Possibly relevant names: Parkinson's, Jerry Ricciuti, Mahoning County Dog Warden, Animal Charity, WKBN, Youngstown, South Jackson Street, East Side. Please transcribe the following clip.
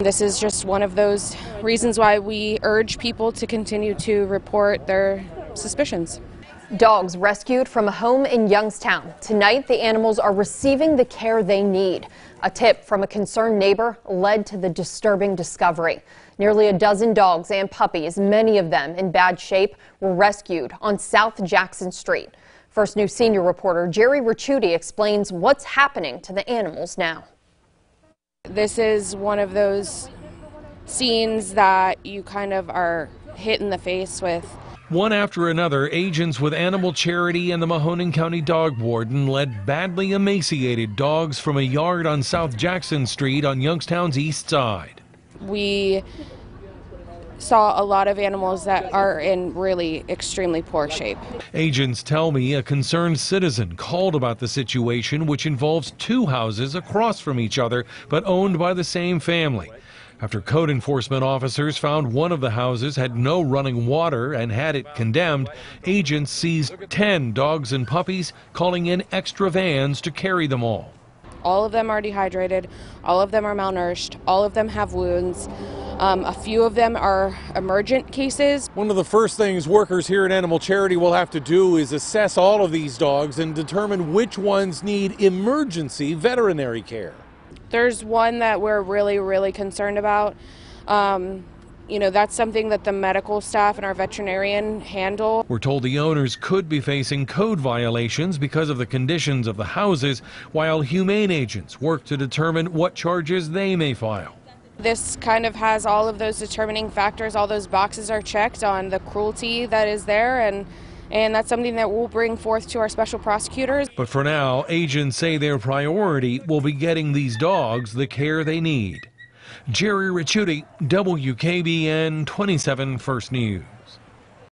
This is just one of those reasons why we urge people to continue to report their suspicions. Dogs rescued from a home in Youngstown. Tonight, the animals are receiving the care they need. A tip from a concerned neighbor led to the disturbing discovery. Nearly a dozen dogs and puppies, many of them in bad shape, were rescued on South Jackson Street. First News senior reporter Jerry Ricciuti explains what's happening to the animals now. This is one of those scenes that you kind of are hit in the face with. One after another, agents with Animal Charity and the Mahoning County Dog Warden led badly emaciated dogs from a yard on South Jackson Street on Youngstown's east side. We saw a lot of animals that are in really extremely poor shape. Agents tell me a concerned citizen called about the situation, which involves two houses across from each other but owned by the same family. After code enforcement officers found one of the houses had no running water and had it condemned, agents seized 10 dogs and puppies, calling in extra vans to carry them all. All of them are dehydrated, all of them are malnourished, all of them have wounds. A few of them are emergent cases. One of the first things workers here at Animal Charity will have to do is assess all of these dogs and determine which ones need emergency veterinary care. There's one that we're really concerned about. You know, that's something that the medical staff and our veterinarian handle. We're told the owners could be facing code violations because of the conditions of the houses, while humane agents work to determine what charges they may file. This kind of has all of those determining factors. All those boxes are checked on the cruelty that is there, and that's something that we'll bring forth to our special prosecutors. But for now, agents say their priority will be getting these dogs the care they need. Jerry Ricciuti, WKBN 27 First News.